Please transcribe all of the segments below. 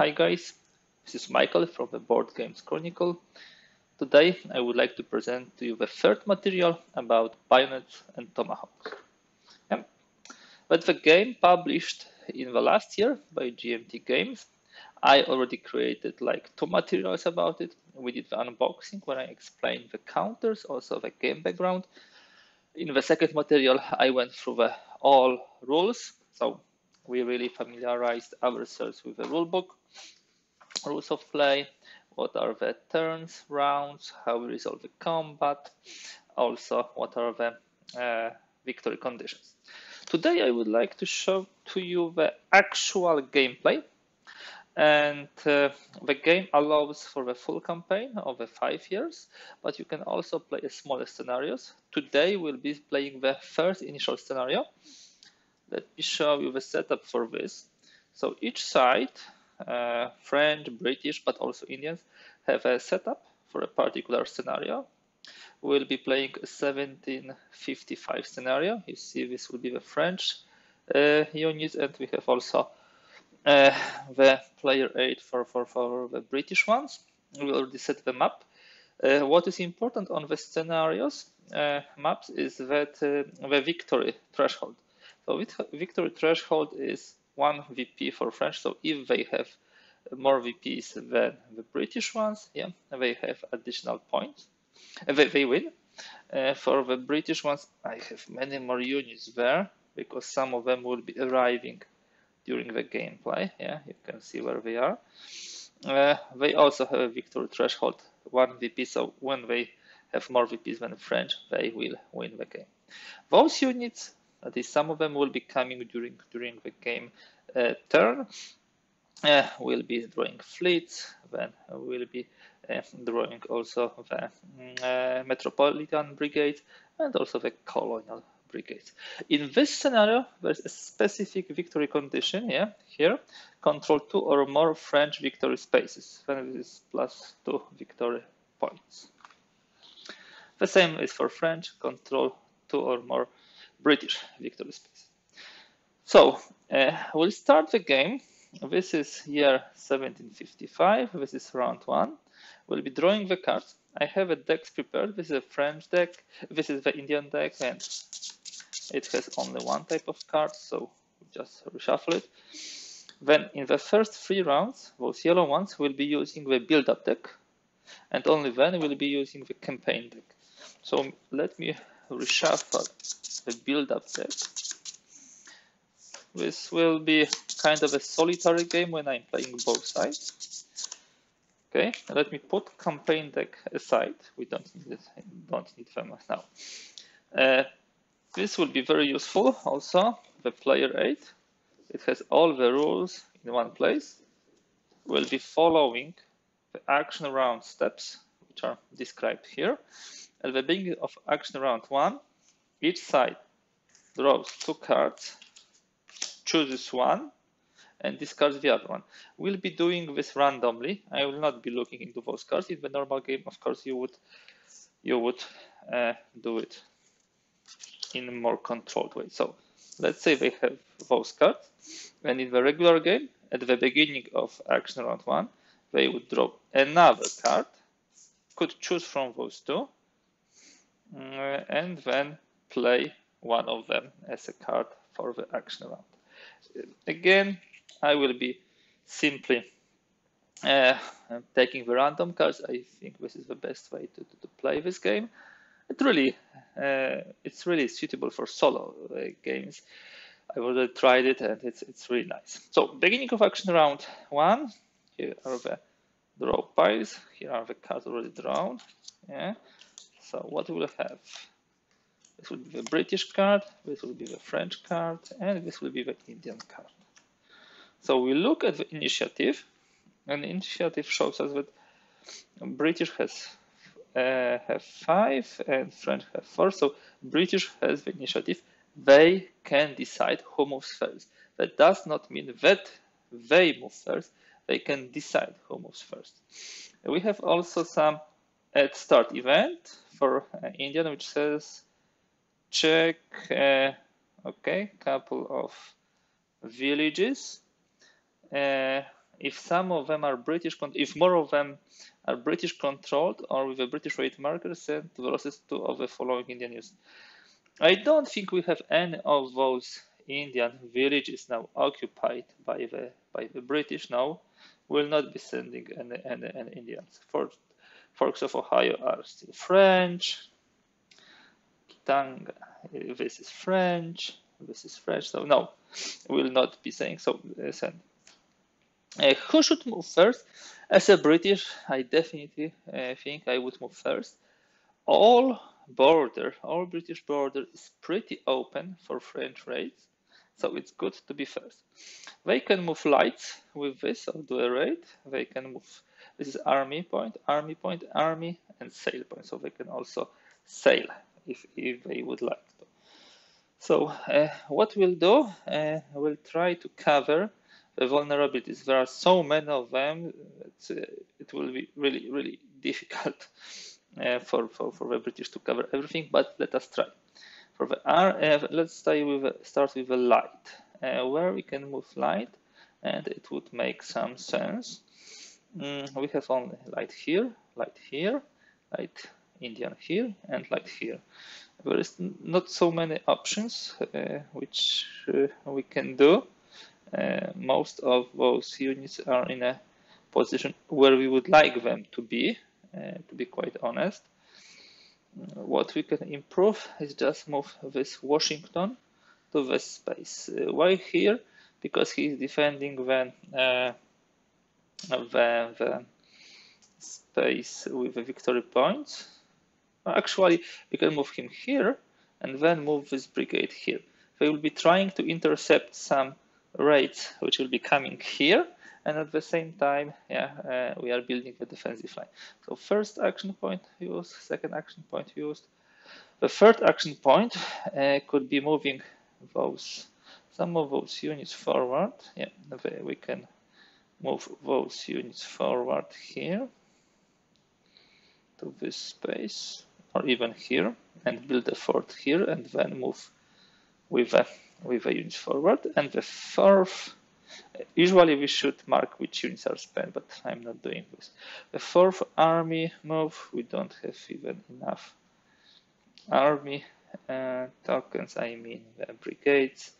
Hi guys, this is Michael from the Board Games Chronicle. Today I would like to present to you the third material about Bayonets and Tomahawks. But the game published in the last year by GMT Games, I already created like two materials about it. We did the unboxing when I explained the counters, also the game background. In the second material, I went through the all rules, so we really familiarized ourselves with the rulebook, rules of play, what are the turns, rounds, how we resolve the combat, also what are the victory conditions. Today I would like to show to you the actual gameplay, and the game allows for the full campaign over 5 years, but you can also play smaller scenarios. Today we'll be playing the first initial scenario. Let me show you the setup for this. So each side, French, British, but also Indians, have a setup for a particular scenario. We'll be playing a 1755 scenario. You see, this will be the French units, and we have also the player aid for the British ones. We already set the map. What is important on the scenarios maps is that the victory threshold. So victory threshold is 1 VP for French, so if they have more VPs than the British ones, they have additional points. They win. For the British ones, I have many more units there, because some of them will be arriving during the gameplay. You can see where they are. They also have a victory threshold, 1 VP, so when they have more VPs than French, they will win the game. Those units, that is, some of them will be coming during the game turn. We'll be drawing fleets, then we'll be drawing also the Metropolitan Brigade and also the Colonial Brigade. In this scenario, there's a specific victory condition. Here, control 2 or more French victory spaces. Then this is +2 victory points. The same is for French, control 2 or more British victory space. So we'll start the game. This is year 1755. This is round 1. We'll be drawing the cards. I have a deck prepared. This is a French deck. This is the Indian deck, and it has only one type of card, so just reshuffle it. Then in the first 3 rounds, those yellow ones will be using the build-up deck, and only then we'll be using the campaign deck. So let me reshuffle the build-up deck. This will be kind of a solitary game when I'm playing both sides. Okay, let me put campaign deck aside. We don't need them now. This will be very useful. Also, the player aid. It has all the rules in one place. We'll be following the action round steps, which are described here. At the beginning of action round 1, each side draws 2 cards, chooses one, and discards the other one. We'll be doing this randomly. I will not be looking into those cards. In the normal game, of course, you would do it in a more controlled way. So let's say they have those cards, and in the regular game, at the beginning of action round 1, they would draw another card, could choose from those 2, and then play one of them as a card for the action round. Again, I will be simply taking the random cards. I think this is the best way to play this game. It's really suitable for solo games. I've already tried it, and it's really nice. So beginning of action round 1, here are the draw piles. Here are the cards already drawn. So what we'll have? This will be the British card, this will be the French card, and this will be the Indian card. So we look at the initiative, and the initiative shows us that British have 5 and French have 4. So British has the initiative. They can decide who moves first. That does not mean that they move first. They can decide who moves first. We have also some at start event for Indian, which says check okay, couple of villages if some of them are British, if more of them are British controlled or with a British rate marker, send to the losses two of the following Indian youths. I don't think we have any of those Indian villages now occupied by the British now. Will not be sending any Indians. Forks of Ohio are still French. Kitanga, this is French. This is French. So no, will not be saying so. Send. Who should move first? As a British, I definitely think I would move first. All British border is pretty open for French raids, so it's good to be first. They can move lights with this or do a raid. They can move, this is army point, army, and sail point. So they can also sail if they would like to. So what we'll do, we'll try to cover the vulnerabilities. There are so many of them, it will be really, really difficult for the British to cover everything, but let us try. For the let's start with the light, where we can move light, and it would make some sense. We have only light here, light Indian here, and light here. There is not so many options which we can do. Most of those units are in a position where we would like them to be. To be quite honest, what we can improve is just move this Washington to this space. Why here? Because he is defending the space with the victory points. Actually, we can move him here and then move this brigade here. They will be trying to intercept some raids which will be coming here. And at the same time, we are building the defensive line. So first action point used, second action point used. The third action point could be moving some of those units forward. Yeah, we can move those units forward here to this space, or even here, and build a fort here, and then move with the units forward. And the fourth. Usually we should mark which units are spent, but I'm not doing this. The fourth army move, we don't have even enough army tokens, I mean the brigades.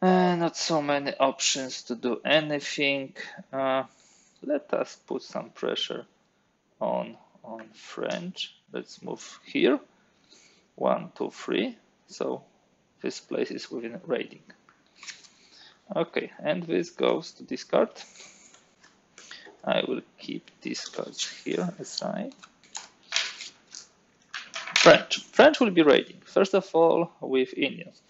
Not so many options to do anything. Let us put some pressure on French. Let's move here. 1, 2, 3. So this place is within raiding. Okay, and this goes to discard. I will keep these cards here aside. French will be raiding, first of all, with Indians.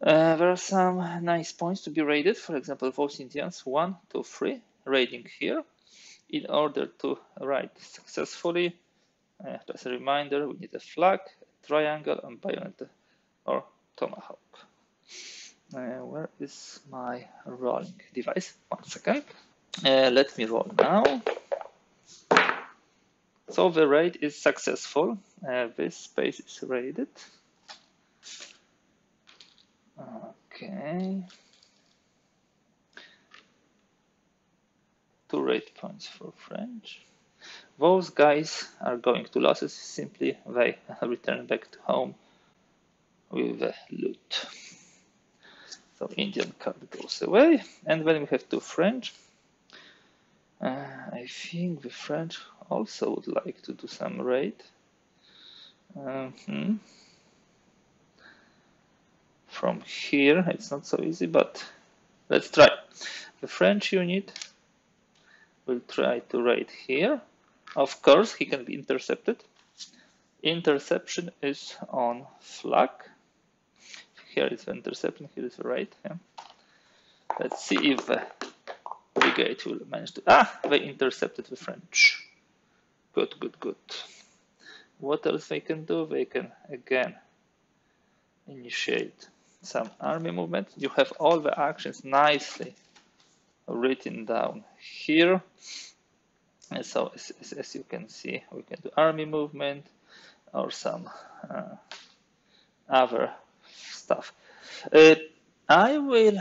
There are some nice points to be raided, for example, those Indians, 1, 2, 3, raiding here. In order to raid successfully, just a reminder, we need a flag, a triangle, and bayonet or tomahawk. Where is my rolling device? 1 second. Let me roll now. So the raid is successful. This space is raided. Okay. 2 raid points for French. Those guys are going to losses. Simply they return back to home with loot. So Indian card goes away, and then we have 2 French. I think the French also would like to do some raid. From here, it's not so easy, but let's try. The French unit will try to raid here. Of course, he can be intercepted. Interception is on flag. Here is the interception, here is the raid. Yeah. Let's see if the brigade will manage to... They intercepted the French. Good, good, good. What else they can do? They can, again, initiate some army movement. You have all the actions nicely written down here. And so, as you can see, we can do army movement or some other stuff. I will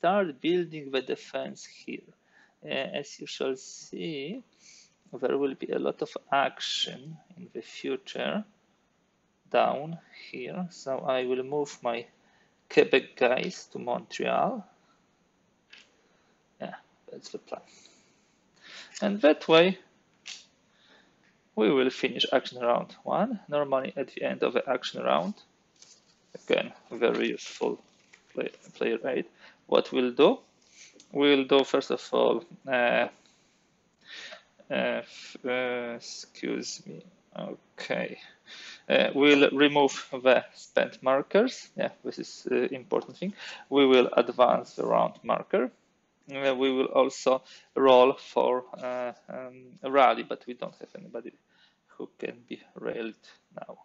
start building the defense here. As you shall see, there will be a lot of action in the future down here. So I will move my Quebec guys to Montreal. Yeah, that's the plan. And that way, we will finish action round one. Normally at the end of the action round, again, very useful player aid. What we'll do? We'll do, first of all, excuse me, okay. We'll remove the spent markers. Yeah, this is important thing. We will advance the round marker. We will also roll for a rally, but we don't have anybody who can be rallied now.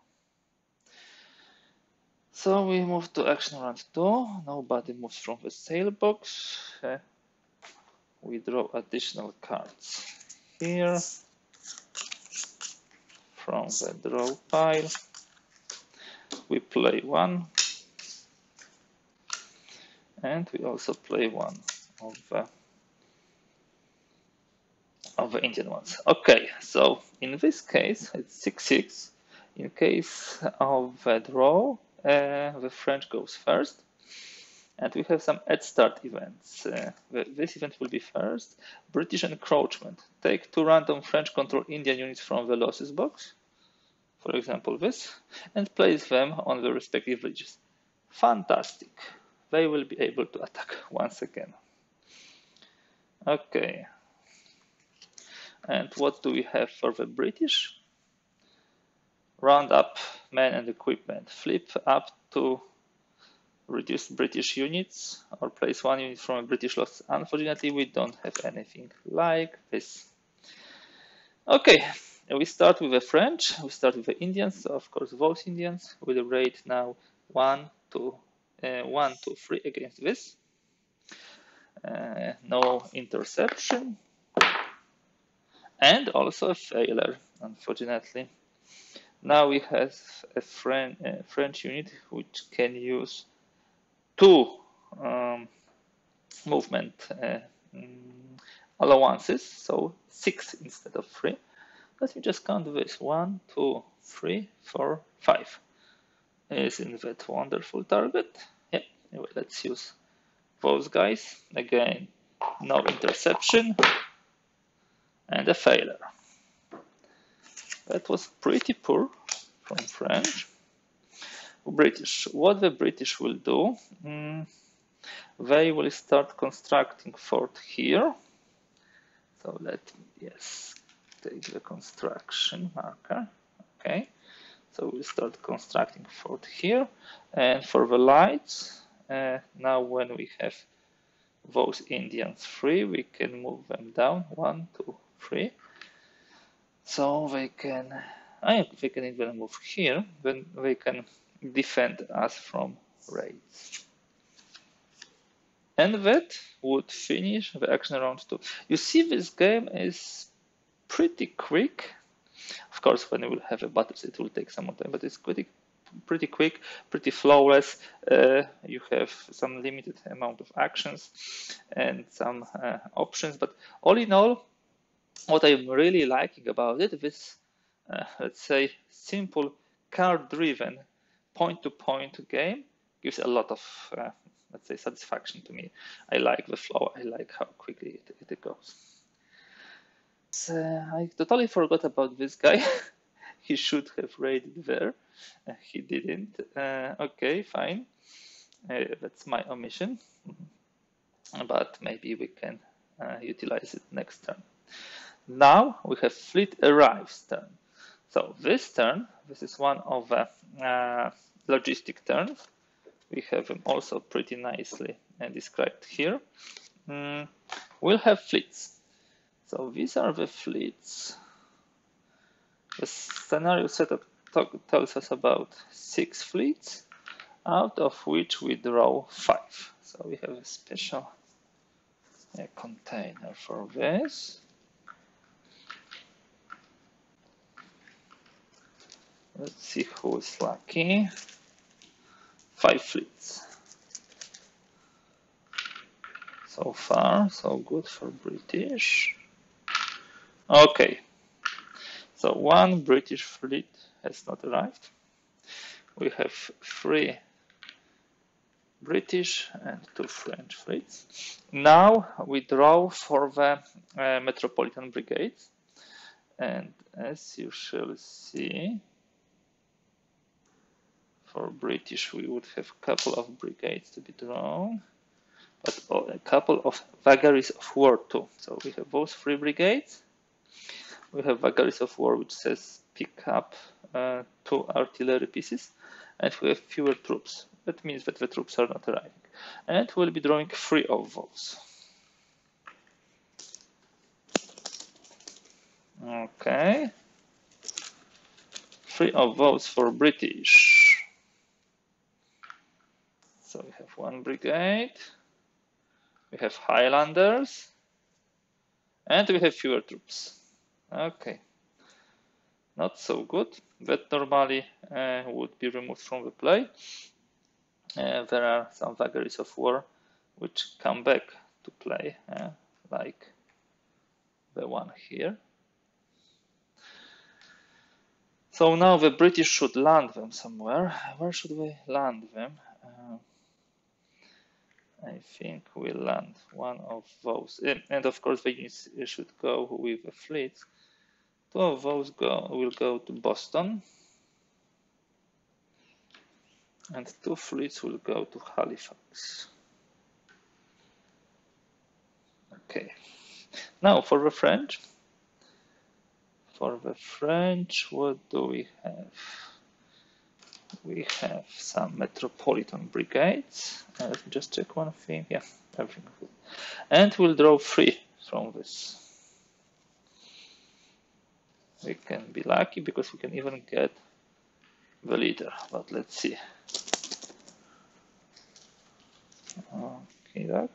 So we move to action round 2. Nobody moves from the sale box. We draw additional cards here from the draw pile. We play one, and we also play one of the Indian ones. Okay, so in this case it's 6-6. In case of a draw, the French goes first, and we have some head start events. This event will be first. British encroachment. Take 2 random French control Indian units from the losses box, for example this, and place them on the respective villages. Fantastic. They will be able to attack once again. Okay, and what do we have for the British? Round up men and equipment. Flip up to reduce British units or place 1 unit from a British loss. Unfortunately, we don't have anything like this. Okay, we start with the French, we start with the Indians, so of course those Indians will raid now 1, 2, 3 against this. No interception, and also a failure, unfortunately. Now we have a French unit which can use 2 movement allowances, so 6 instead of 3. Let me just count this. 1, 2, 3, 4, 5. Isn't that wonderful target? Yeah, anyway, let's use those guys. Again, no interception and a failure. That was pretty poor from French. British. What the British will do? They will start constructing fort here. So let me, yes, take the construction marker. Okay. So we'll start constructing fort here. And for the lights, now when we have those Indians free, we can move them down. 1, 2, 3. So they can even move here, then they can defend us from raids. And that would finish the action round 2. You see, this game is pretty quick. Of course, when we will have a battle, it will take some more time, but it's pretty quick, pretty flawless. You have some limited amount of actions and some options, but all in all, what I'm really liking about it, this let's say simple card-driven point-to-point game, gives a lot of let's say satisfaction to me. I like the flow. I like how quickly it goes. So, I totally forgot about this guy. He should have raided there. He didn't. Okay, fine. That's my omission. But maybe we can utilize it next turn. Now we have fleet arrives turn. So this turn, this is one of the logistic turns. We have them also pretty nicely described here. We'll have fleets. So these are the fleets. The scenario setup tells us about 6 fleets, out of which we draw 5. So we have a special container for this. Let's see who is lucky. 5 fleets. So far, so good for British. Okay, so one British fleet has not arrived. We have 3 British and 2 French fleets. Now we draw for the Metropolitan Brigade, and as you shall see, for British we would have a couple of brigades to be drawn, but a couple of vagaries of war too. So we have both 3 brigades. We have vagaries of war, which says pick up 2 artillery pieces, and we have fewer troops. That means that the troops are not arriving, and we'll be drawing 3 of those. Okay, 3 of those for British. So we have 1 brigade, we have Highlanders, and we have fewer troops. Okay, not so good. That normally would be removed from the play. There are some vagaries of war which come back to play, like the one here. So now the British should land them somewhere. Where should we land them? I think we land one of those. And of course, they should go with the fleets. 2 of those will go to Boston. And 2 fleets will go to Halifax. Okay. Now for the French. For the French, what do we have? We have some Metropolitan Brigades. Let me just check one thing. Yeah, everything good. And we'll draw 3 from this. We can be lucky because we can even get the leader, but let's see. Okay, doc.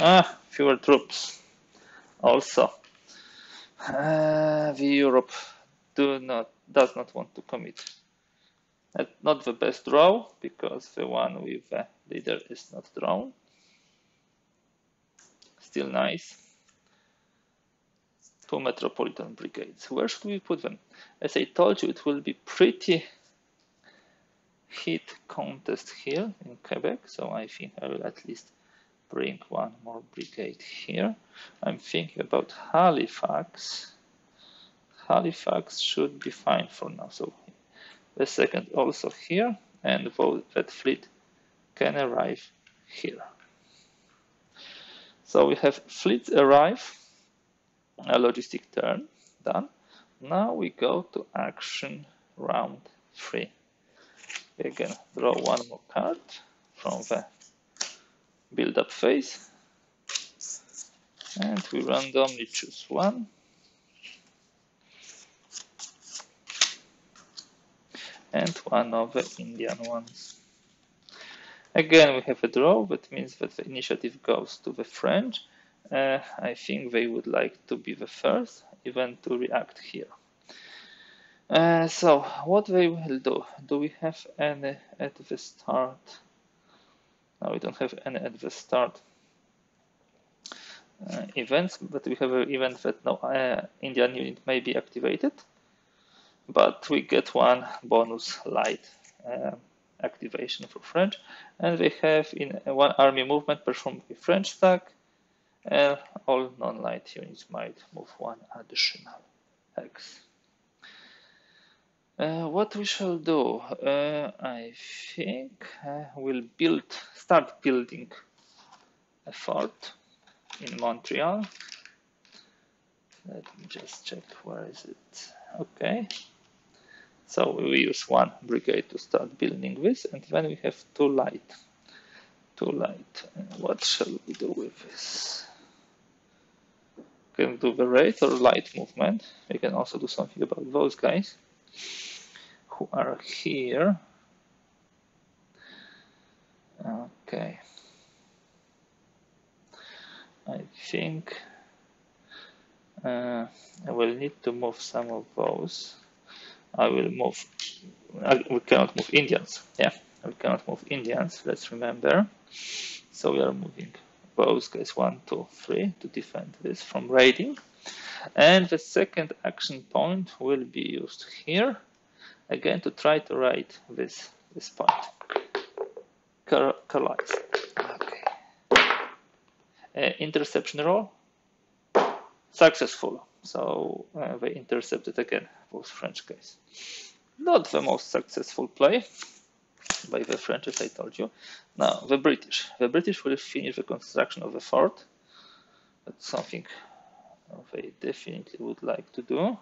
Ah, fewer troops. Also, the Europe does not want to commit. Not the best draw, because the one with the leader is not drawn. Still nice. 2 Metropolitan Brigades. Where should we put them? As I told you, it will be pretty heat contest here in Quebec, so I think I will at least bring 1 more brigade here. I'm thinking about Halifax. Halifax should be fine for now, so the 2nd also here, and that fleet can arrive here. So we have fleets arrive. A logistic turn done. Now we go to action round 3. We again draw 1 more card from the build-up phase, and we randomly choose 1. And 1 of the Indian ones. Again, we have a draw. That means that the initiative goes to the French. I think they would like to be the first, even to react here. So what they will do? Do we have any at the start? No, we don't have any at the start events, but we have an event that no Indian unit may be activated, but we get 1 bonus light activation for French, and we have in 1 army movement performed with French stack. All non-light units might move 1 additional hex. What we shall do? I think we'll start building a fort in Montreal. Let me just check where is it. Okay. So we use 1 brigade to start building this, and then we have 2 light. 2 light. What shall we do with this? We can do the rate or light movement. We can also do something about those guys who are here. Okay. I think I will need to move some of those. I will move. We cannot move Indians. Yeah, we cannot move Indians. Let's remember. So we are moving both guys 1, 2, 3 to defend this from raiding. And the second action point will be used here again to try to raid this point. Carlisle. Okay. Interception roll. Successful. So they intercepted again both French guys. Not the most successful play by the French, as I told you. Now, the British. The British will finish the construction of the fort. That's something they definitely would like to do.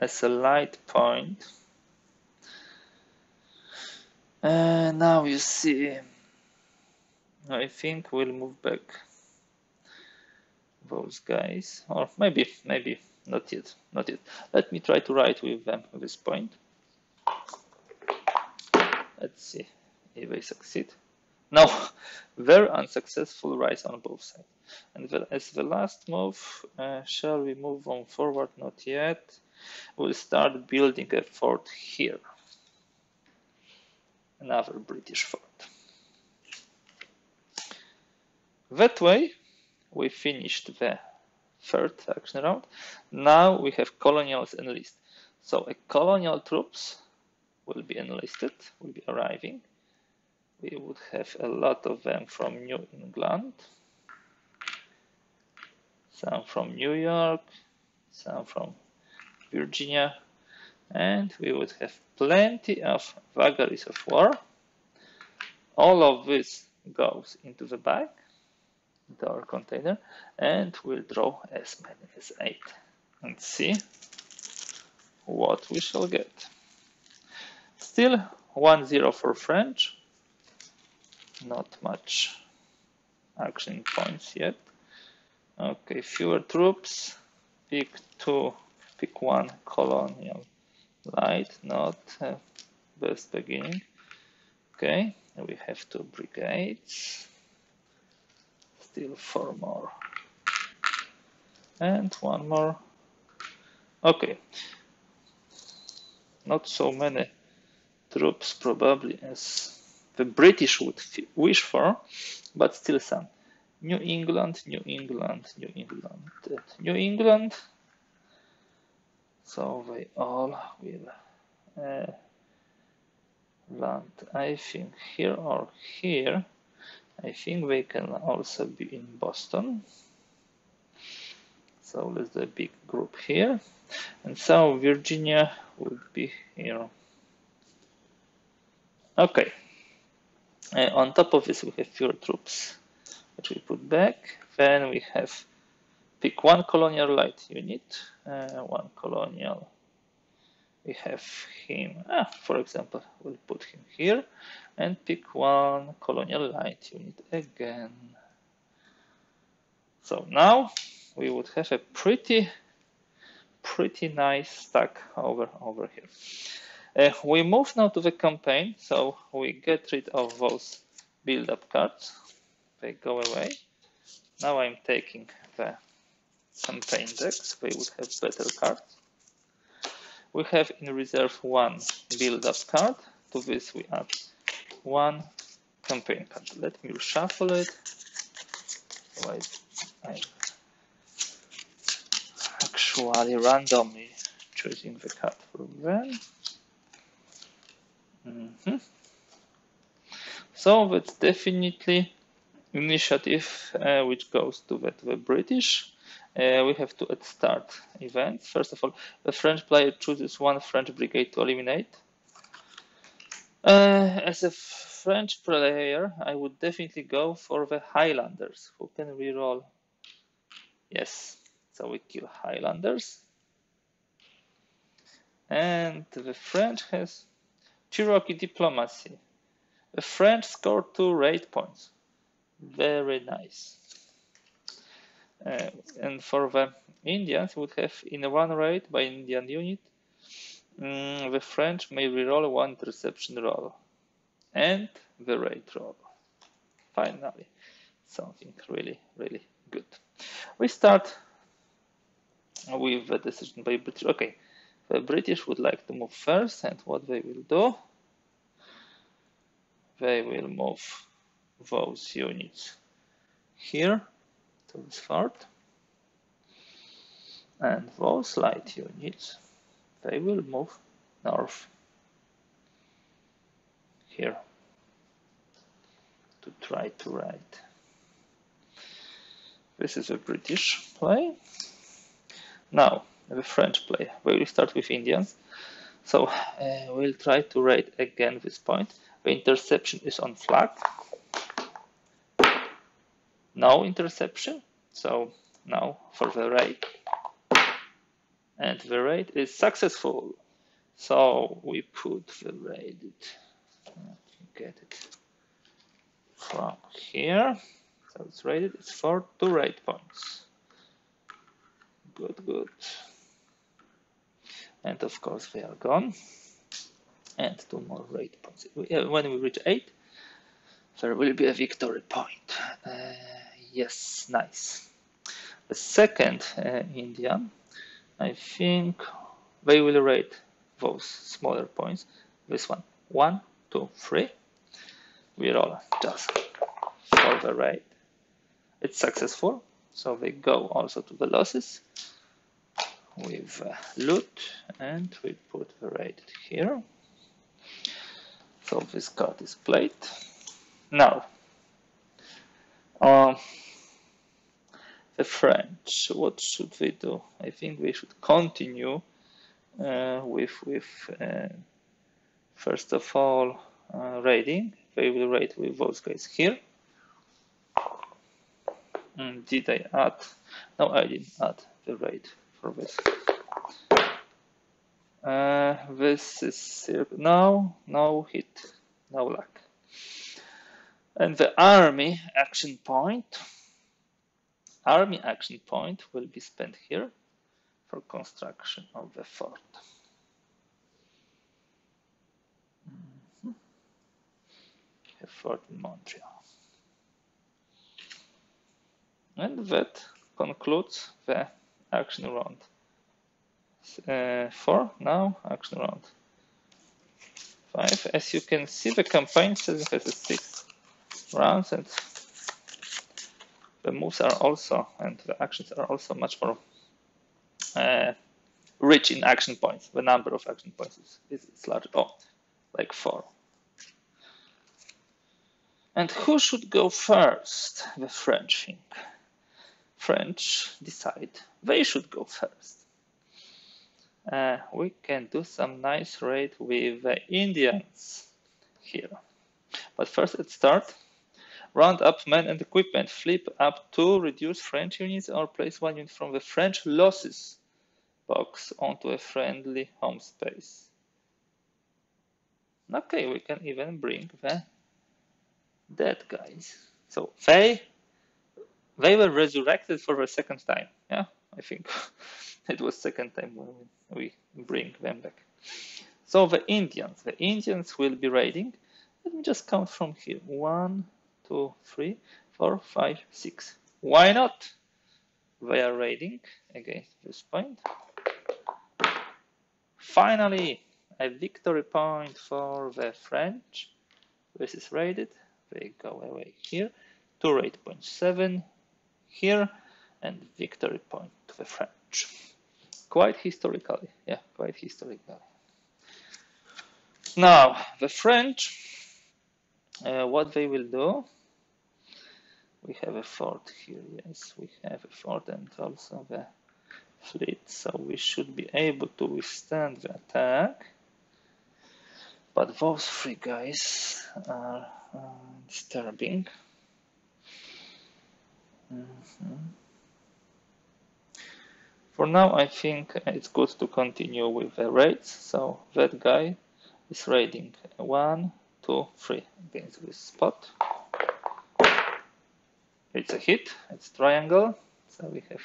As a light point. Now you see, I think we'll move back those guys, or maybe not yet. Let me try to ride with them at this point. Let's see if they succeed. No, very unsuccessful rise on both sides. And as the last move, shall we move on forward? Not yet. We'll start building a fort here. Another British fort. That way, we finished the third action round. Now we have colonials enlist. So a colonial troops will be enlisted, will be arriving. We would have a lot of them from New England, some from New York, some from Virginia, and we would have plenty of vagaries of war. All of this goes into the bag, into our container, and we'll draw as many as 8 and see what we shall get. Still 1-0 for French. Not much action points yet. Okay, fewer troops. Pick one colonial light, not best beginning. Okay, we have 2 brigades. Still 4 more. And 1 more. Okay. Not so many troops probably as the British would wish for, but still some. New England. So they all will land, I think, here or here. I think they can also be in Boston. So there's a big group here. And so Virginia would be here. Okay. On top of this, we have fewer troops, which we put back. Then we have pick 1 colonial light unit, 1 colonial. We have him, for example, we'll put him here, and pick 1 colonial light unit again. So now we would have a pretty nice stack over here. We move now to the campaign, so we get rid of those build-up cards. They go away. Now I'm taking the campaign decks. They would have better cards. We have in reserve 1 build-up card. To this we add 1 campaign card. Let me reshuffle it. So I'm actually randomly choosing the card from them. So that's definitely initiative which goes to the British. We have to start events. First of all, the French player chooses 1 French brigade to eliminate. As a French player, I would definitely go for the Highlanders, who can reroll. Yes, so we kill Highlanders. And the French has Cherokee diplomacy. The French scored 2 raid points. Very nice. And for the Indians, would have in 1 raid by Indian unit, the French may reroll 1 interception roll and the raid roll. Finally, something really good. We start with the decision by British. Okay, The British would like to move first, and what they will do? They will move those units here to this fort, and those light units, they will move north here to try to raid. This is a British play. Now the French play. We will start with Indians, so we'll try to raid again this point. The interception is on flag. No interception, so now for the raid. And the raid is successful. So we put the raid, get it from here. So it's raided, it's 4-2 raid points. Good, good. And of course they are gone. And 2 more raid points. When we reach 8, there will be a victory point. Yes, nice. The second Indian, I think they will raid those smaller points. This one. 1, 2, 3. We roll just for the raid. It's successful, so we go also to the losses with loot, and we put the raid here. So this card is played. Now, the French, what should we do? I think we should continue with first of all raiding. They will raid with those guys here. Did I add? No, I didn't add the raid for this. This is no hit, no luck. And the army action point. Army action point will be spent here for construction of the fort. A fort in Montreal. And that concludes the action round 4. Now action round 5. As you can see, the campaign still has 6 rounds, and the moves are also, and the actions are also much more rich in action points. The number of action points is large. Oh, like 4. And who should go first? The French think. French decide they should go first. We can do some nice raid with the Indians here. But first let's start. Round up men and equipment. Flip up 2, reduce French units, or place 1 unit from the French losses box onto a friendly home space. Okay, we can even bring the dead guys. So they were resurrected for the second time. Yeah, I think it was second time when we bring them back. So the Indians will be raiding. Let me just count from here. 1, 2, 3, 4, 5, 6. Why not? They are raiding against this point. Finally, a victory point for the French. This is raided. They go away here. 2 raid points, 7 here, and victory point to the French. Quite historically, yeah, quite historically. Now, the French, what they will do? We have a fort here, yes, we have a fort and also the fleet, so we should be able to withstand the attack. But those 3 guys are disturbing. For now, I think it's good to continue with the raids. So that guy is raiding 1, 2, 3 against this spot. It's a hit, it's triangle, so we have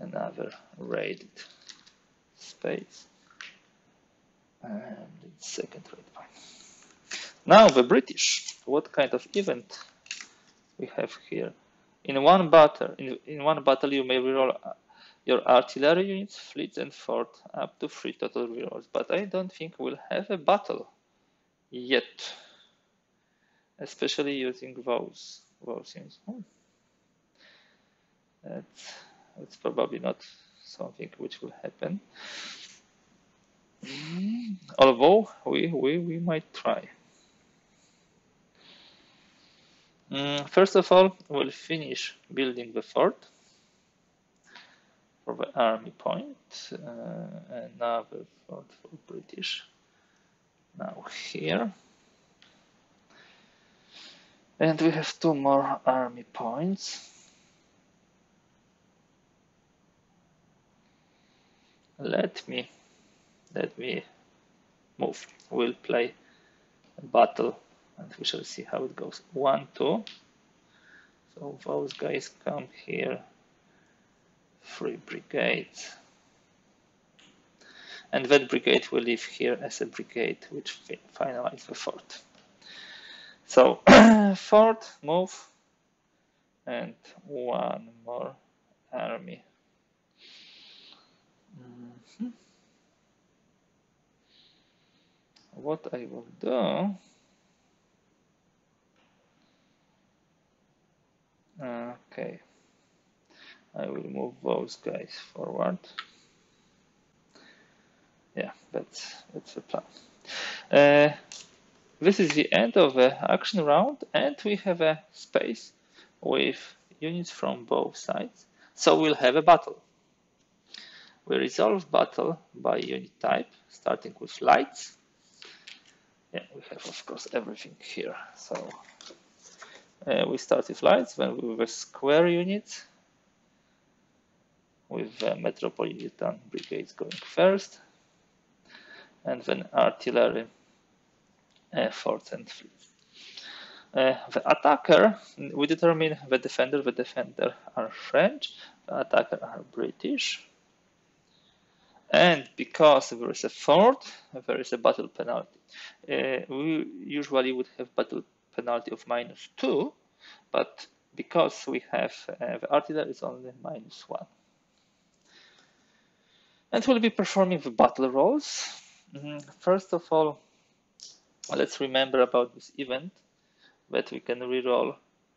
another raided space. And it's second raid point. Now the British, what kind of event we have here? In one battle you may reroll Your artillery units, fleets, and fort up to 3 total rewards, but I don't think we'll have a battle yet, especially using those things. That's probably not something which will happen. Although we might try. First of all, we'll finish building the fort for the army point, another fort for British. Now here, and we have 2 more army points. Let me move. We'll play a battle, and we shall see how it goes. 1, 2. So those guys come here. 3 brigades, and that brigade will leave here as a brigade which finalizes the fort. So fort move, and 1 more army. What I will do. Okay, I will move those guys forward. Yeah, that's the plan. This is the end of the action round, and we have a space with units from both sides, so we'll have a battle. We resolve battle by unit type, starting with lights. Yeah, we have of course everything here. So we start with lights, then we have a square unit with the Metropolitan Brigade going first, and then artillery, forts and fleet. The attacker, we determine the defender are French, the attacker are British. And because there is a fort, there is a battle penalty. We usually would have battle penalty of -2, but because we have the artillery is only -1. And we'll be performing the battle rolls. First of all, let's remember about this event that we can reroll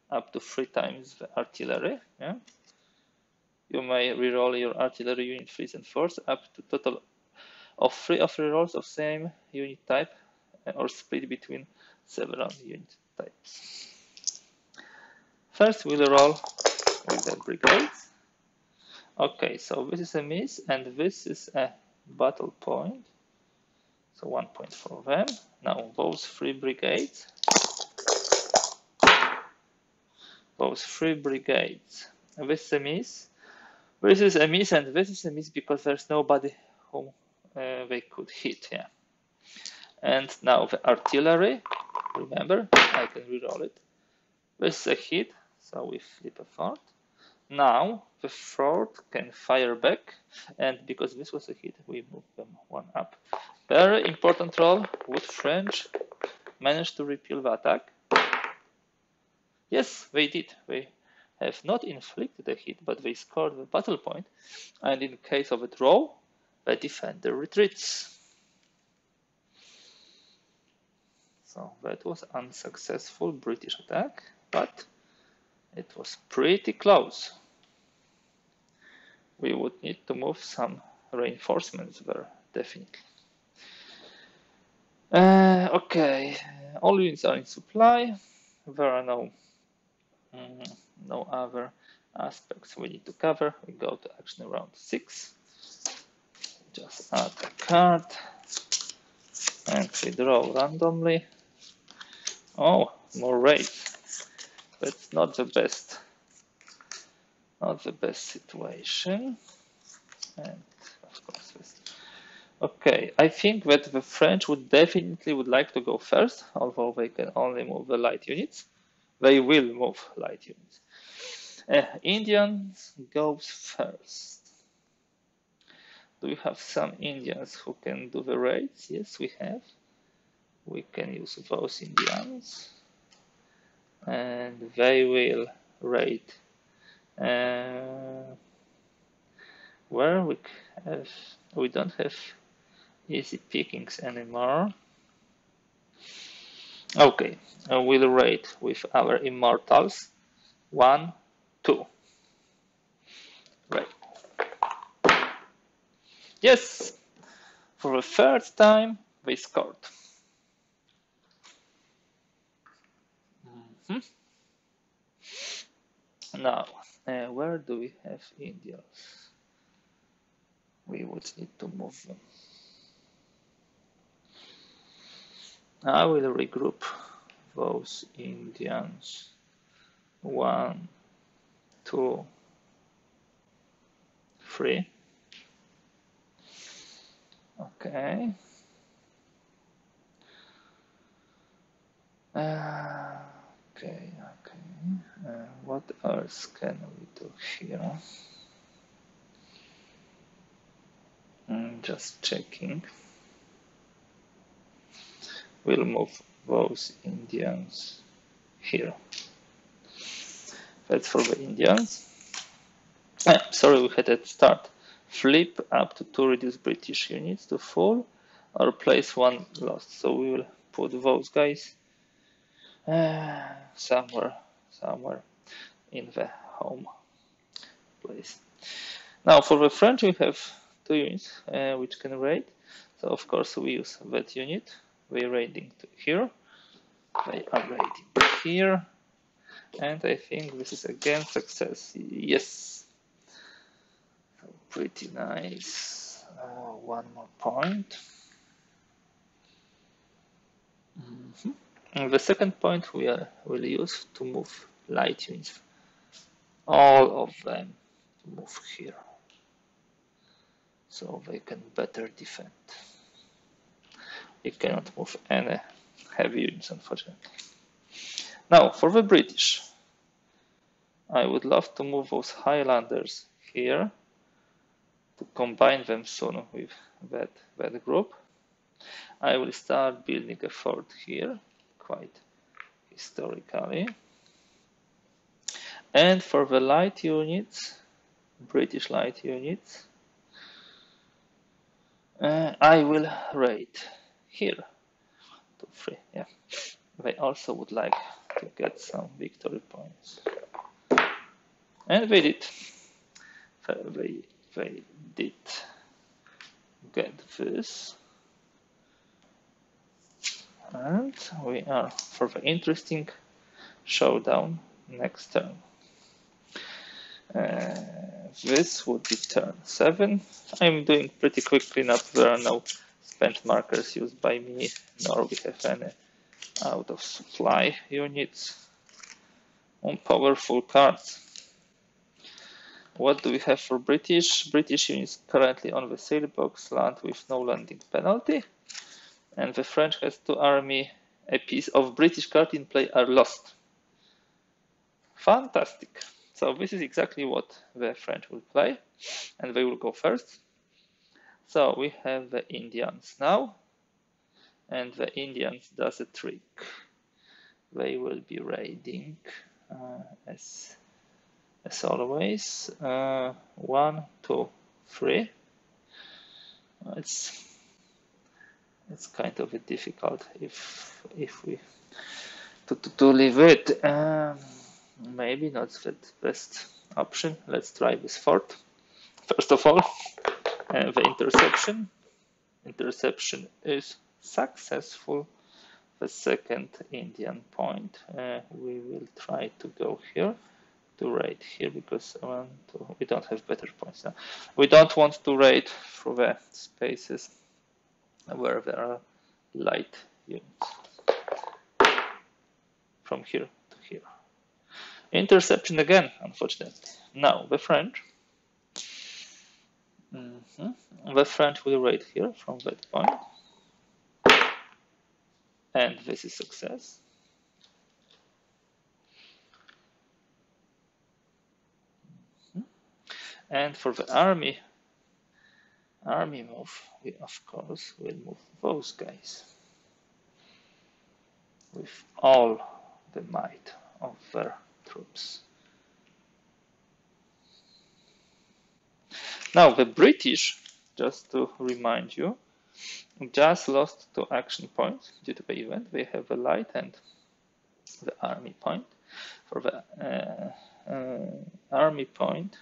up to 3 times the artillery. Yeah? You may reroll your artillery unit, fleets, and forts up to total of 3 of rerolls of same unit type, or split between several unit types. First, we'll roll with the brigades. Okay, so this is a miss, and this is a battle point. So 1 point for them. Now those 3 brigades. Those 3 brigades. This is a miss. This is a miss, and this is a miss because there's nobody whom they could hit here. Yeah. And now the artillery, remember, I can reroll it. This is a hit, so we flip a fort. Now the fort can fire back, and because this was a hit, we move them 1 up. Very important roll. Would French manage to repel the attack? Yes, they did. They have not inflicted a hit, but they scored the battle point, and in case of a draw, the defender retreats. So that was unsuccessful British attack, but it was pretty close. We would need to move some reinforcements there, definitely. Okay, all units are in supply. There are no other aspects we need to cover. We go to action round 6. Just add a card, and we draw randomly. Oh, more raids. That's not the best. Not the best situation. And of course this. Okay, I think that the French would definitely like to go first, although they can only move the light units. They will move light units. Indians goes first. Do we have some Indians who can do the raids? Yes, we have. We can use those Indians. And they will raid where we don't have easy pickings anymore. Okay, we'll raid with our immortals. 1, 2. Right. Yes! For the third time, we scored. Now, where do we have Indians? We would need to move them. I will regroup those Indians. 1, 2, 3. Okay. Okay. What else can we do here? Just checking. We'll move those Indians here. That's for the Indians. Sorry, we had a start. Flip up to 2 reduced British units to full, or place 1 lost. So we will put those guys somewhere in the home place. Now for the French we have 2 units which can raid. So of course we use that unit. We're raiding to here. They are raiding here. And I think this is again success. Yes. So pretty nice. One more point. And the second point we will use to move light units. All of them to move here. So they can better defend. We cannot move any heavy units, unfortunately. Now, for the British, I would love to move those Highlanders here to combine them soon with that group. I will start building a fort here, quite historically. And for the light units, British light units, I will raid here. 2, 3, yeah. They also would like to get some victory points. And they did. They did get this. And we are for the interesting showdown next turn. This would be turn 7. I'm doing pretty quick cleanup. There are no spent markers used by me, nor we have any out of supply units on powerful cards. What do we have for British? British units currently on the sailbox land with no landing penalty, and the French has 2 army. A piece of British card in play are lost. Fantastic. So this is exactly what the French will play, and they will go first. So we have the Indians now, and the Indians does a trick. They will be raiding as always. 1, 2, 3. It's kind of difficult if we to leave it. Maybe not the best option. Let's try this fort. First of all, the interception. Interception is successful. The second Indian point, we will try to go here, to raid here, because we don't have better points now. We don't want to raid through the spaces where there are light units. From here to here. Interception again, unfortunately. Now, the French. The French will raid here from that point. And this is success. And for the army move, we of course will move those guys with all the might of their troops. Now, the British, just to remind you, just lost 2 action points due to the event. They have the light and the army point. For the army point,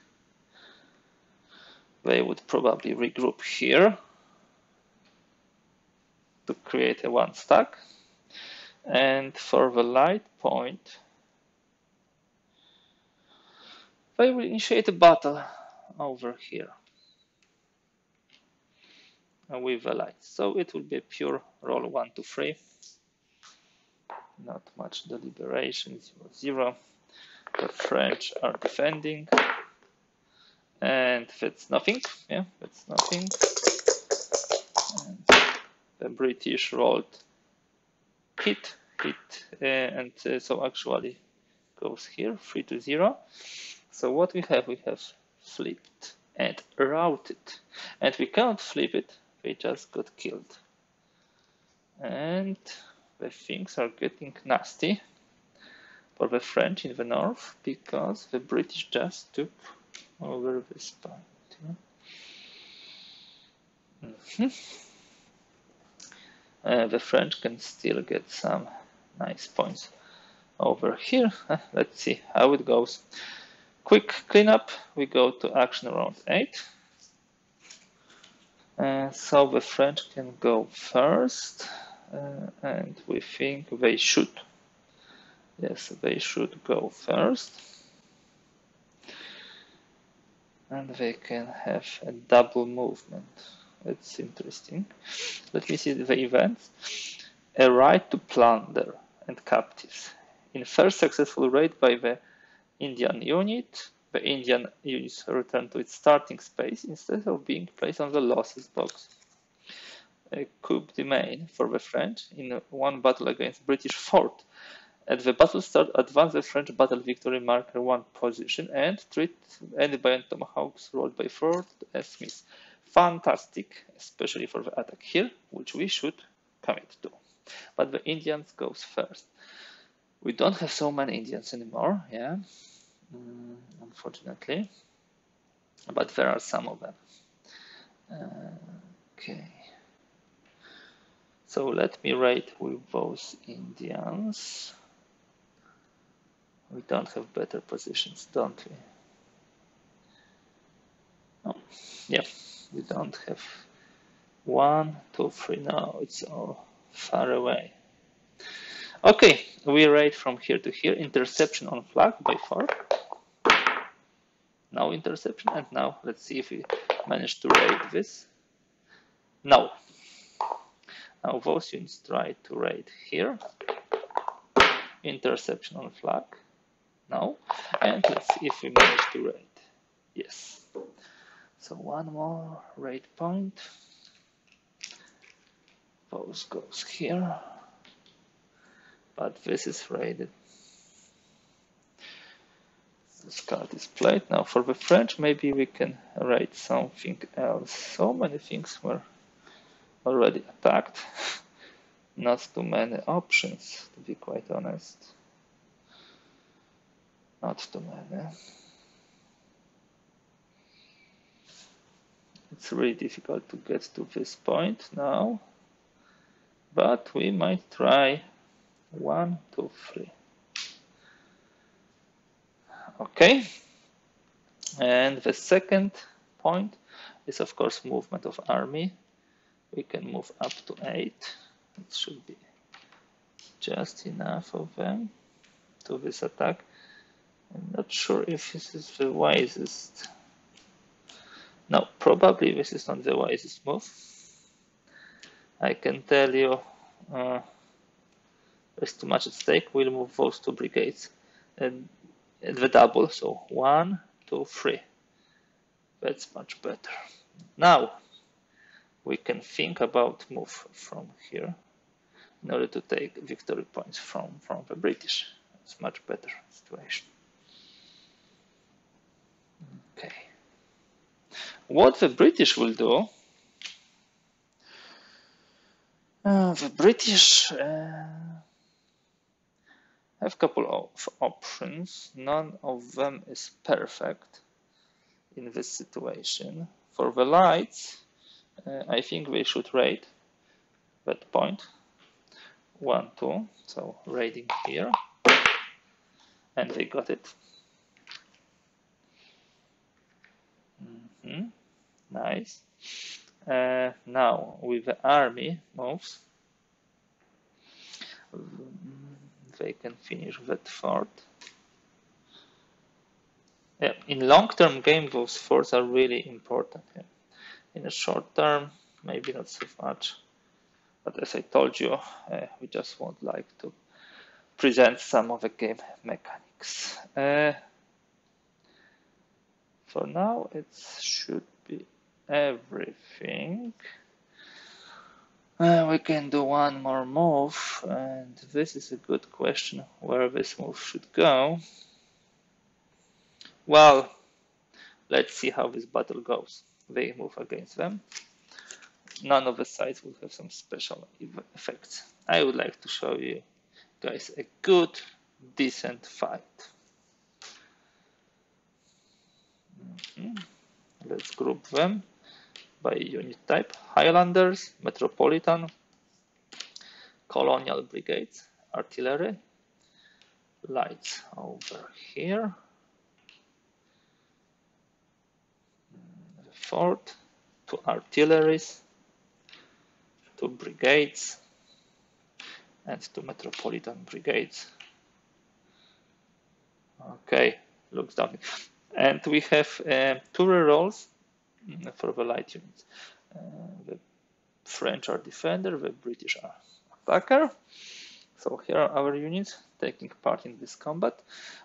they would probably regroup here to create a 1 stack. And for the light point, they will initiate a battle over here with the light. So it will be a pure roll 1, 2, 3. Not much deliberation, 0, 0. The French are defending. And that's nothing. Yeah, that's nothing. And the British rolled hit, and so actually goes here, 3 to 0. So what we have flipped and routed. And we can't flip it, we just got killed. And the things are getting nasty for the French in the north, because the British just took over this point. Yeah. The French can still get some nice points over here. Let's see how it goes. Quick cleanup, we go to action round 8. So the French can go first, and we think they should. Yes, they should go first. And they can have a double movement. It's interesting. Let me see the events. A raid to plunder and captives. In first successful raid by the Indian unit, the Indian unit returned to its starting space instead of being placed on the losses box. A coup de main for the French in 1 battle against British fort. At the battle start, advance the French battle victory marker 1 position and treat any Bayonets and Tomahawks rolled by Ford as miss. Fantastic, especially for the attack here, which we should commit to. But the Indians goes first. We don't have so many Indians anymore, yeah, unfortunately. But there are some of them. Okay. So let me raid with those Indians. We don't have better positions, don't we? Oh, yeah. We don't have 1, 2, 3 now, it's all far away. Okay, we raid from here to here. Interception on flag by 4. Now interception, and now let's see if we manage to raid this. No. Now those units try to raid here. Interception on flag. No. And let's see if we manage to raid. Yes. So 1 more raid point. Those goes here, but this is raided. This card is played now for the French. Maybe we can raid something else. So many things were already attacked. Not too many options, to be quite honest. Not too many. It's really difficult to get to this point now, but we might try 1, 2, 3. Okay, and the second point is of course movement of army. We can move up to 8. It should be just enough of them to this attack. I'm not sure if this is the wisest. No, probably this is not the wisest move. I can tell you there's too much at stake. We'll move those 2 brigades and the double, so 1, 2, 3. That's much better. Now we can think about move from here in order to take victory points from the British. It's much better situation. Okay. What the British will do, the British have a couple of options. None of them is perfect. in this situation. For the lights, I think we should raid that point. 1, 2, so raiding here, and they got it. Nice. Now with the army moves, they can finish that fort. Yeah, in long-term game, those forts are really important. Yeah. In the short term, maybe not so much. But as I told you, we just would like to present some of the game mechanics. For now, it should be everything. We can do one more move, and this is a good question, where this move should go. Well, let's see how this battle goes. They move against them. None of the sides will have some special effects. I would like to show you guys a good, decent fight. Let's group them by unit type. Highlanders, Metropolitan, Colonial Brigade, Artillery, lights over here, the fort, 2 artilleries, 2 brigades, and 2 Metropolitan brigades. Okay, looks down. And we have 2 rerolls for the light units. The French are defender, the British are attacker. So here are our units taking part in this combat.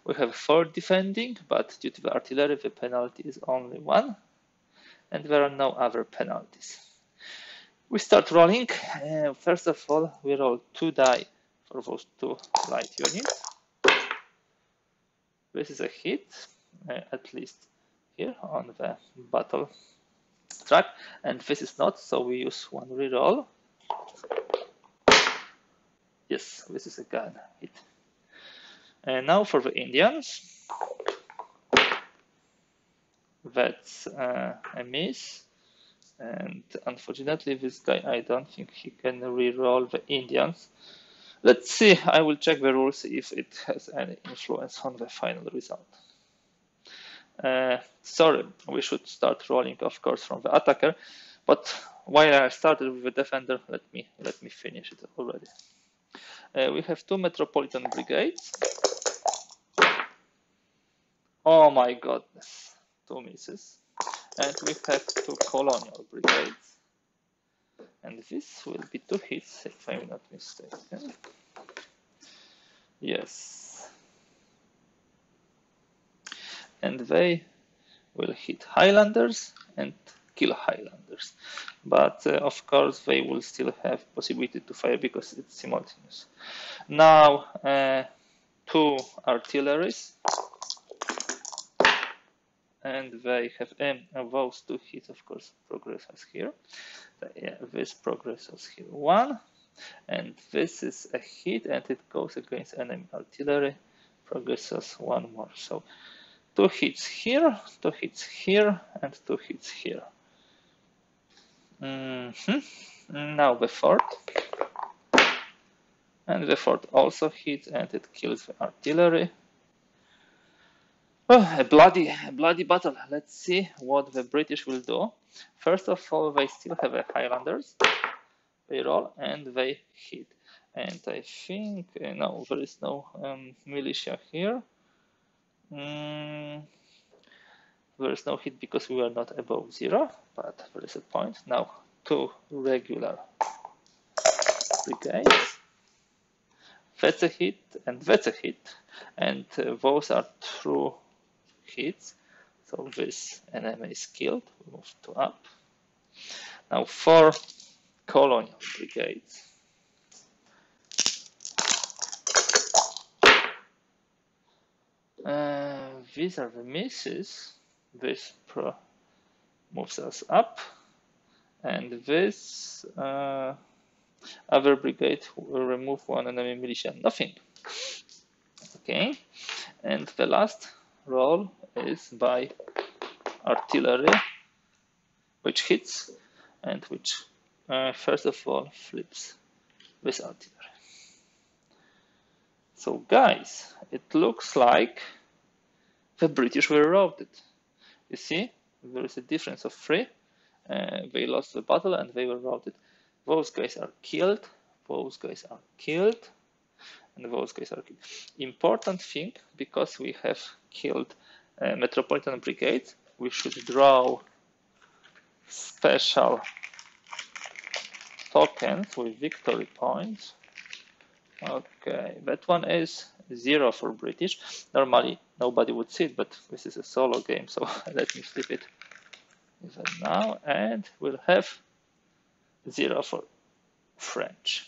We have 4 defending, but due to the artillery, the penalty is only 1, and there are no other penalties. We start rolling. First of all, we roll 2 die for those 2 light units. This is a hit, at least here on the battle track, and this is not, so we use 1 reroll. Yes, this is a gun hit. And now for the Indians, that's a miss. And unfortunately, this guy, I don't think he can reroll the Indians. Let's see, I will check the rules if it has any influence on the final result. Sorry, we should start rolling, of course, from the attacker. But while I started with the defender, let me finish it already. We have 2 Metropolitan brigades. Oh my goodness, 2 misses. And we have 2 Colonial brigades, and this will be 2 hits if I'm not mistaken. Yes, and they will hit Highlanders and kill Highlanders, but of course they will still have possibility to fire because it's simultaneous. Now 2 artilleries. And they have those 2 hits, of course, progresses here. Yeah, this progresses here 1, and this is a hit, and it goes against enemy artillery, progresses 1 more. So 2 hits here, 2 hits here, and 2 hits here. Now the fort, and the fort also hits, and it kills the artillery. Oh, a bloody battle. Let's see what the British will do. First of all, they still have the Highlanders. They roll and they hit. And I think, no, there is no militia here. There is no hit because we are not above 0, but there is a point. Now, 2 regular brigades. That's a hit, and that's a hit. And those are true hits, so this enemy is killed. We move to up. Now 4 Colonial brigades, these are the misses. This moves us up, and this other brigade will remove 1 enemy militia. Nothing. Okay, and the last roll is by artillery, which hits and which first of all flips with artillery. So guys, it looks like the British were routed. You see, there is a difference of 3. They lost the battle and they were routed. Those guys are killed, those guys are killed, and those guys are killed. Important thing, because we have killed Metropolitan Brigade, we should draw special tokens with victory points. Okay, that one is 0 for British. Normally nobody would see it, but this is a solo game, so let me flip it even now, and we'll have 0 for French.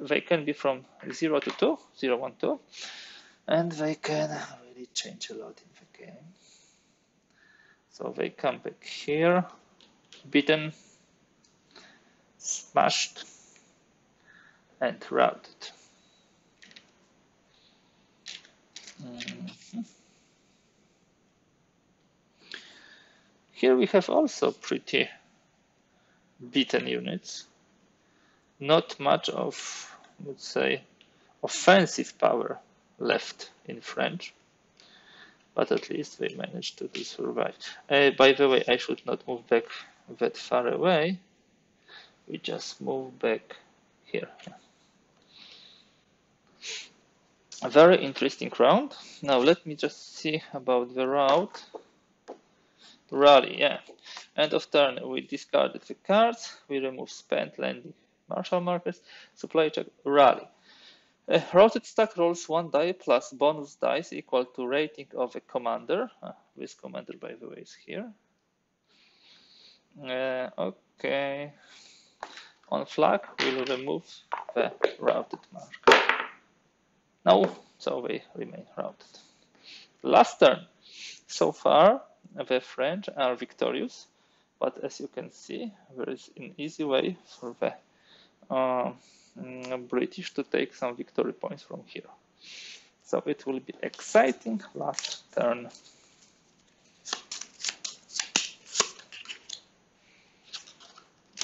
They can be from 0 to 2, 0, 1, 2, and they can really change a lot in the game. So they come back here, beaten, smashed, and routed. Mm-hmm. Here we have also pretty beaten units. Not much of, let's say, offensive power left in French, but at least they managed to survive. By the way, I should not move back that far away. We just move back here. A very interesting round. Now let me just see about the route. Rally, yeah. End of turn, we discarded the cards, we remove spent, landing, martial markers, supply check, rally. Routed stack rolls 1 die plus bonus dice equal to rating of a commander. This commander, by the way, is here. Okay. On flag, we'll remove the routed marker. No, so they remain routed. Last turn. So far, the French are victorious, but as you can see, there is an easy way for the British to take some victory points from here. So it will be exciting last turn.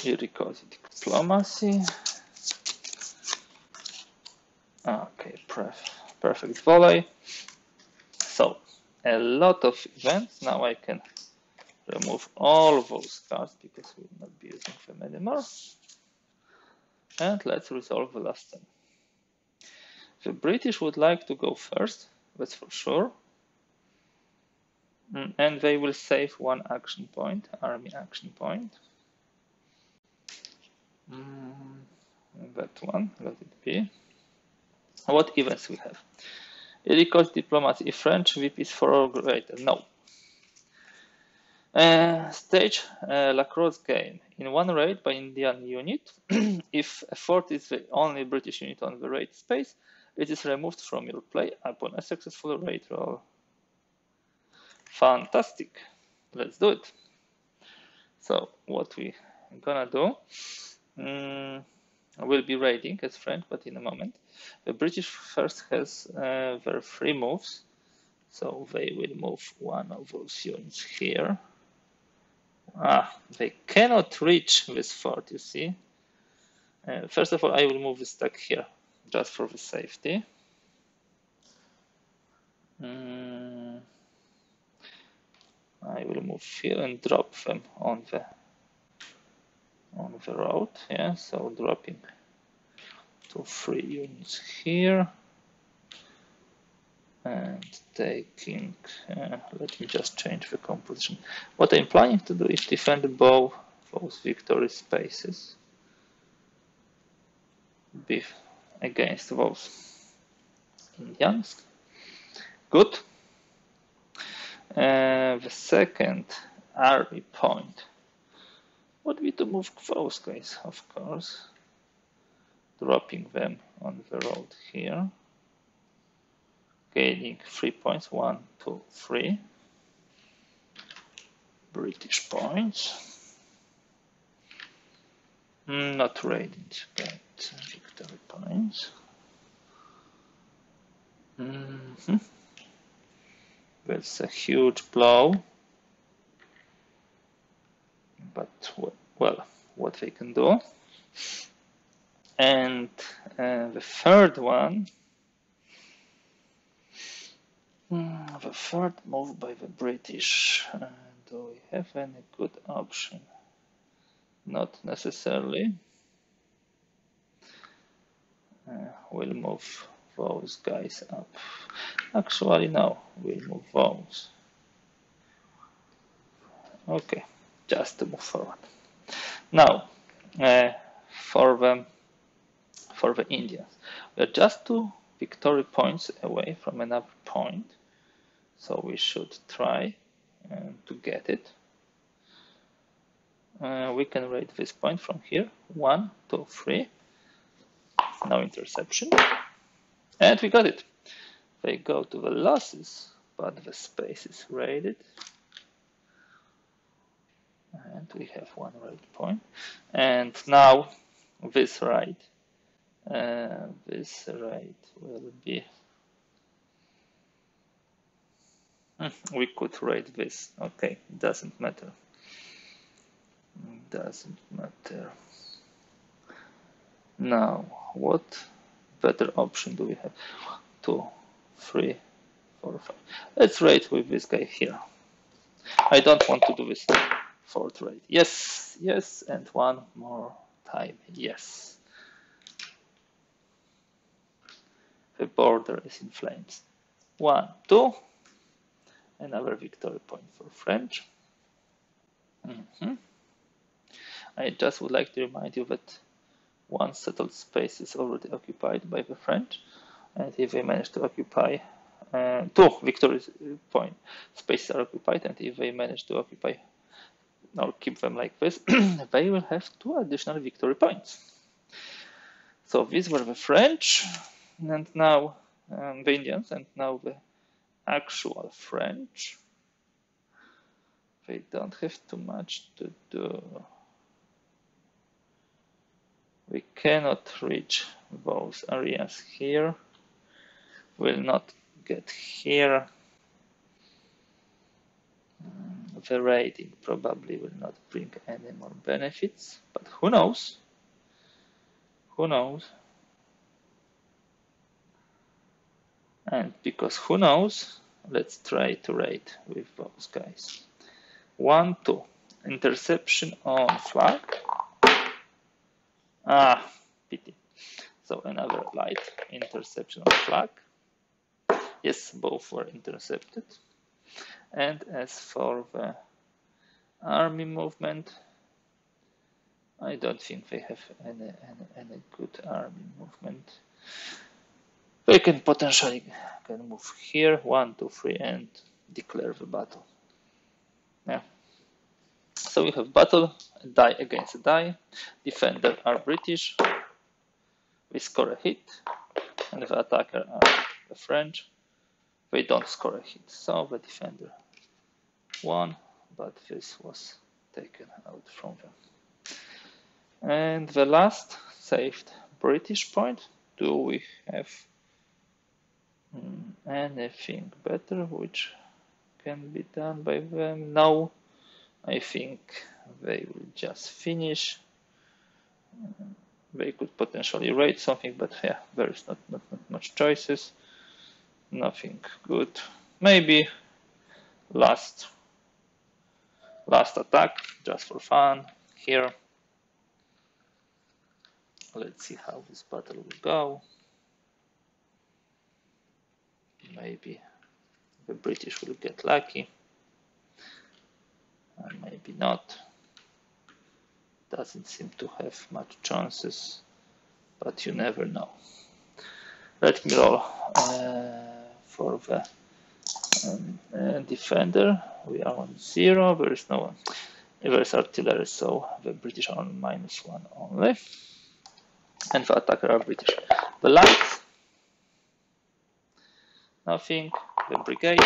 Irreconciled diplomacy. Okay, perfect volley. So a lot of events. Now I can remove all those cards because we will not be using them anymore. And let's resolve the last turn. The British would like to go first, that's for sure. And they will save 1 action point, army action point. That one, let it be. What events we have? Irreconciled diplomacy, French VIP is 4 or greater, no. Stage lacrosse game. In one raid by Indian unit, if a fort is the only British unit on the raid space, it is removed from your play upon a successful raid roll. Fantastic. Let's do it. So what we gonna do? We'll be raiding as French, but in a moment. The British first has their 3 moves, so they will move 1 of those units here. They cannot reach this fort, you see. First of all, I will move the stack here, just for the safety. I will move here and drop them on the road. Yeah, so dropping 2, 3 units here and taking. Let me just change the composition. What I'm planning to do is defend above those victory spaces against those Indians. Good. The second army point would be to move those guys, of course, dropping them on the road here, gaining 3 points, 1, 2, 3 British points, not rated, but victory points. That's a huge blow. but well, what they can do. And the third move by the British. Do we have any good option? Not necessarily. We'll move those guys up. Actually, no, we'll move those. Okay, just to move forward. Now, for the Indians, we're just 2 victory points away from another point, so we should try to get it. We can rate this point from here. 1, 2, 3. No interception. And we got it. They go to the losses, but the space is raided. And we have 1 raid point. And now this raid will be... we could raid this. Okay, doesn't matter. Doesn't matter. Now, what better option do we have? 1, 2, 3, 4, 5. Let's raid with this guy here. I don't want to do this 4th raid. Yes, yes, and 1 more time. Yes. The border is in flames. 1, 2. Another victory point for French. I just would like to remind you that 1 settled space is already occupied by the French, and if they manage to occupy 2 victory point spaces are occupied, and if they manage to occupy or keep them like this, they will have 2 additional victory points. So these were the French, and now the Indians, and now the actual French. They don't have too much to do. We cannot reach those areas here. Will not get here. The raiding probably will not bring any more benefits, but who knows? Who knows? And because who knows, let's try to raid with those guys. 1, 2. Interception on flag. Ah, pity. So another light interception on flag. Yes, both were intercepted. And as for the army movement, I don't think they have any good army movement. They can potentially move here, 1, 2, 3, and declare the battle. Yeah. So we have battle, a die against a die. Defender are British. We score a hit, and the attacker are the French. They don't score a hit, so the defender won, but this was taken out from them. And the last saved British point. Do we have anything better which can be done by them? No, I think they will just finish. They could potentially raid something, but yeah, there is not much choices. Nothing good. Maybe last attack, just for fun, here. Let's see how this battle will go. Maybe the British will get lucky, and maybe not. Doesn't seem to have much chances, but you never know. Let me roll for the defender. We are on 0. There is no one. There is artillery, so the British are on -1 only, and the attacker are British. The lights. Nothing. The brigade.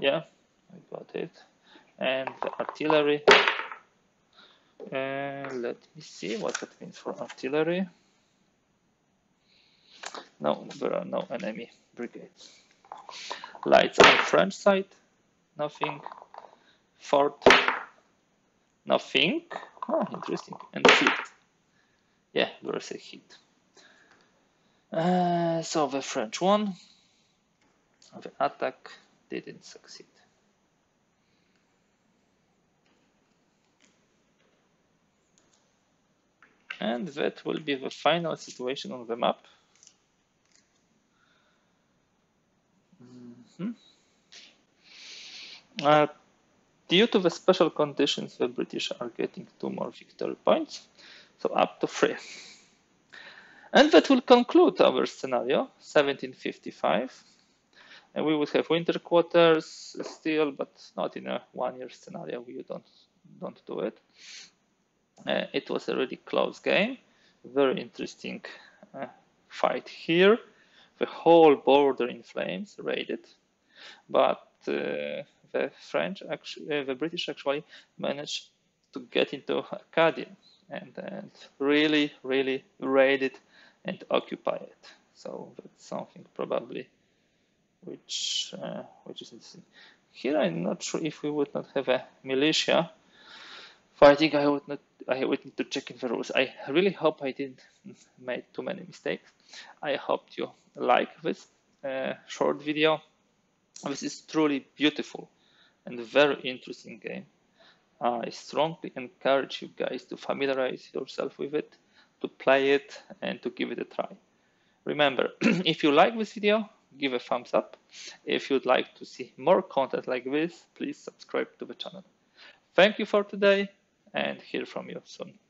Yeah, we got it. And the artillery. Let me see what that means for artillery. No, there are no enemy brigades. Lights on French side. Nothing. Fort Nothing. Oh, interesting. And hit. Yeah, there is a hit. So the French won. The attack didn't succeed. And that will be the final situation on the map. Mm-hmm. Due to the special conditions, the British are getting 2 more victory points, so up to 3. And that will conclude our scenario, 1755. And we would have winter quarters still, but not in a one-year scenario. We don't do it. It was a really close game, very interesting fight here. The whole border in flames, raided, but the British actually managed to get into Acadia and really raid it and occupy it. So that's something probably which is interesting. Here I'm not sure if we would not have a militia fighting. I would need to check in the rules. I really hope I didn't make too many mistakes. I hope you like this short video. This is truly beautiful and a very interesting game. I strongly encourage you guys to familiarize yourself with it, to play it, and to give it a try. Remember, if you like this video, give a thumbs up. If you'd like to see more content like this, please subscribe to the channel. Thank you for today, and hear from you soon.